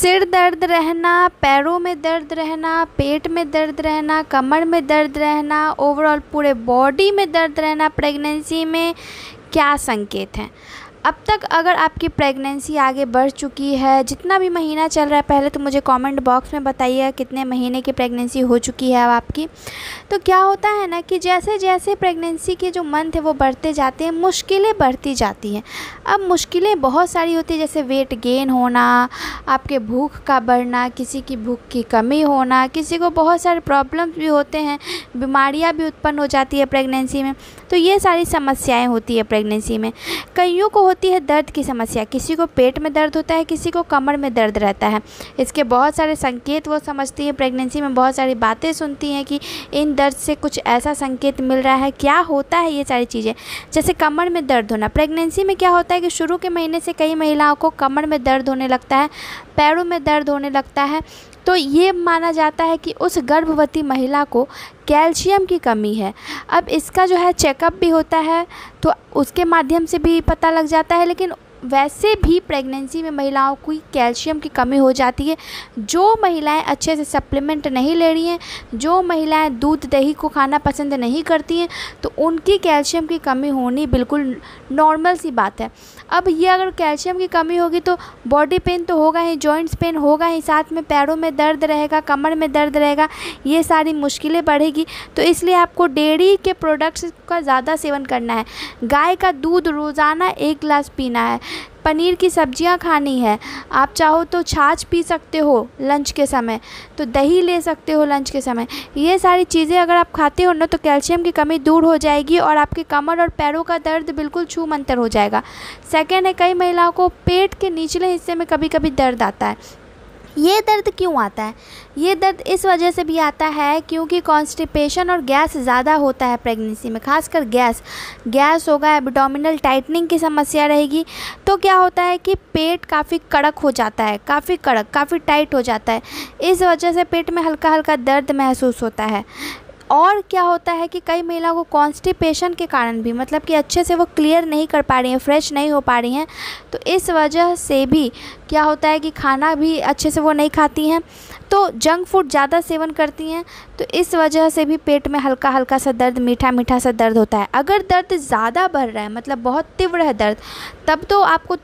सिर दर्द रहना, पैरों में दर्द रहना, पेट में दर्द रहना, कमर में दर्द रहना, ओवरऑल पूरे बॉडी में दर्द रहना प्रेगनेंसी में क्या संकेत हैं। अब तक अगर आपकी प्रेगनेंसी आगे बढ़ चुकी है, जितना भी महीना चल रहा है, पहले तो मुझे कमेंट बॉक्स में बताइए कितने महीने की प्रेगनेंसी हो चुकी है अब आपकी। तो क्या होता है ना कि जैसे जैसे प्रेगनेंसी के जो मंथ है वो बढ़ते जाते हैं, मुश्किलें बढ़ती जाती हैं। अब मुश्किलें बहुत सारी होती है, जैसे वेट गेन होना, आपके भूख का बढ़ना, किसी की भूख की कमी होना, किसी को बहुत सारे प्रॉब्लम्स भी होते हैं, बीमारियाँ भी उत्पन्न हो जाती है प्रेगनेंसी में। तो ये सारी समस्याएँ होती है प्रेगनेंसी में। कईयों को होती है दर्द की समस्या, किसी को पेट में दर्द होता है, किसी को कमर में दर्द रहता है। इसके बहुत सारे संकेत वो समझती हैं प्रेगनेंसी में, बहुत सारी बातें सुनती हैं कि इन दर्द से कुछ ऐसा संकेत मिल रहा है। क्या होता है ये सारी चीज़ें, जैसे कमर में दर्द होना प्रेगनेंसी में। क्या होता है कि शुरू के महीने से कई महिलाओं को कमर में दर्द होने लगता है, पैरों में दर्द होने लगता है। तो ये माना जाता है कि उस गर्भवती महिला को कैल्शियम की कमी है। अब इसका जो है चेकअप भी होता है, तो उसके माध्यम से भी पता लग जाता है। लेकिन वैसे भी प्रेगनेंसी में महिलाओं को कैल्शियम की कमी हो जाती है। जो महिलाएं अच्छे से सप्लीमेंट नहीं ले रही हैं, जो महिलाएं दूध दही को खाना पसंद नहीं करती हैं, तो उनकी कैल्शियम की कमी होनी बिल्कुल नॉर्मल सी बात है। अब ये अगर कैल्शियम की कमी होगी तो बॉडी पेन तो होगा ही, जॉइंट्स पेन होगा ही, साथ में पैरों में दर्द रहेगा, कमर में दर्द रहेगा, ये सारी मुश्किलें बढ़ेगी। तो इसलिए आपको डेयरी के प्रोडक्ट्स का ज़्यादा सेवन करना है, गाय का दूध रोज़ाना 1 गिलास पीना है, पनीर की सब्जियां खानी है, आप चाहो तो छाछ पी सकते हो लंच के समय, तो दही ले सकते हो लंच के समय। ये सारी चीज़ें अगर आप खाते हो ना तो कैल्शियम की कमी दूर हो जाएगी और आपके कमर और पैरों का दर्द बिल्कुल छूमंतर हो जाएगा। सेकेंड है, कई महिलाओं को पेट के निचले हिस्से में कभी कभी दर्द आता है। ये दर्द क्यों आता है? ये दर्द इस वजह से भी आता है क्योंकि कॉन्स्टिपेशन और गैस ज़्यादा होता है प्रेगनेंसी में, खासकर गैस होगा, एब्डोमिनल टाइटनिंग की समस्या रहेगी। तो क्या होता है कि पेट काफ़ी कड़क हो जाता है, काफ़ी टाइट हो जाता है, इस वजह से पेट में हल्का हल्का दर्द महसूस होता है। और क्या होता है कि कई महिलाओं को कॉन्स्टिपेशन के कारण भी, मतलब कि अच्छे से वो क्लियर नहीं कर पा रही हैं, फ्रेश नहीं हो पा रही हैं, तो इस वजह से भी क्या होता है कि खाना भी अच्छे से वो नहीं खाती हैं, तो जंक फूड ज़्यादा सेवन करती हैं, तो इस वजह से भी पेट में हल्का हल्का सा दर्द, मीठा मीठा सा दर्द होता है। अगर दर्द ज़्यादा बढ़ रहा है, मतलब बहुत तीव्र है दर्द, तब तो आपको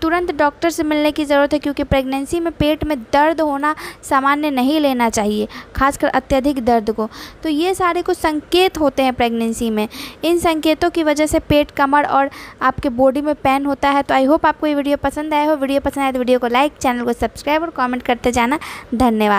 तुरंत डॉक्टर से मिलने की ज़रूरत है, क्योंकि प्रेगनेंसी में पेट में दर्द होना सामान्य नहीं लेना चाहिए, खासकर अत्यधिक दर्द को। तो ये सारे कुछ संकेत होते हैं प्रेगनेंसी में। इन संकेतों की वजह से पेट, कमर और आपके बॉडी में पेन होता है। तो आई होप आपको ये वीडियो पसंद आया हो। वीडियो पसंद आए तो वीडियो को लाइक, चैनल को सब्सक्राइब और कॉमेंट करते जाना। धन्यवाद।